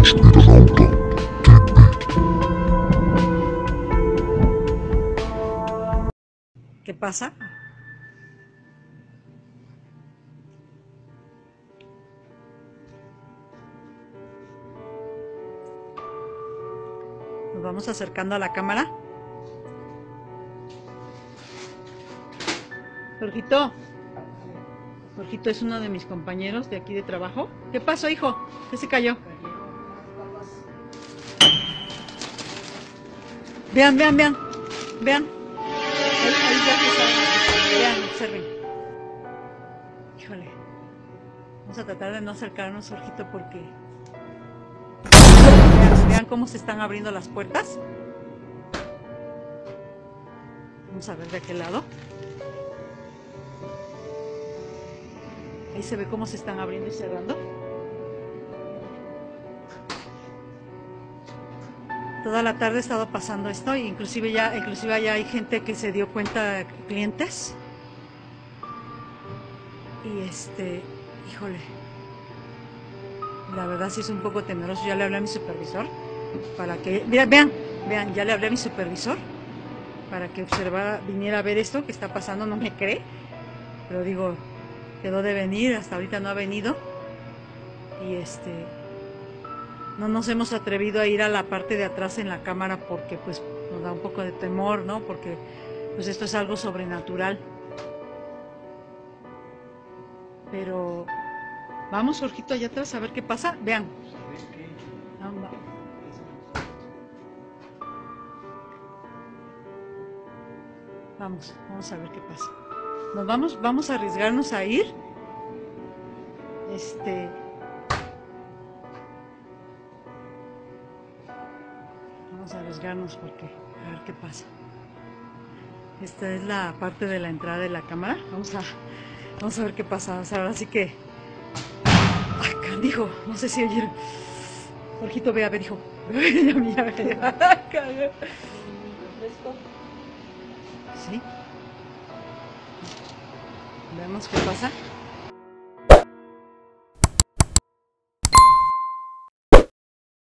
Astronauta TV. ¿Qué pasa? Nos vamos acercando a la cámara. Jorgito. Jorgito es uno de mis compañeros de aquí de trabajo. ¿Qué pasó, hijo? ¿Qué se cayó? Vean, vean, vean. Vean. Ahí ya está. Vean, observen. Híjole. Vamos a tratar de no acercarnos, Jorgito, porque... Vean cómo se están abriendo las puertas. Vamos a ver de aquel lado. Ahí se ve cómo se están abriendo y cerrando. Toda la tarde he estado pasando esto, e inclusive ya hay gente que se dio cuenta, clientes. Y híjole, la verdad sí es un poco temeroso. Ya le hablé a mi supervisor para que, mira, vean, ya le hablé a mi supervisor para que viniera a ver esto que está pasando. No me cree, pero digo, quedó de venir, hasta ahorita no ha venido. Y no nos hemos atrevido a ir a la parte de atrás en la cámara porque pues nos da un poco de temor, ¿no? Porque pues esto es algo sobrenatural. Pero vamos, Jorgito, allá atrás a ver qué pasa. Vean. Vamos a ver qué pasa. Nos vamos a arriesgarnos a ir. Vamos a arriesgarnos porque a ver qué pasa. Esta es la parte de la entrada de la cámara. Vamos a ver qué pasa. O sea, ahora sí que... ¡Ah, canijo! No sé si oyeron. Jorgito, ve a ver, hijo. Mira. ¿Sí? Veamos qué pasa.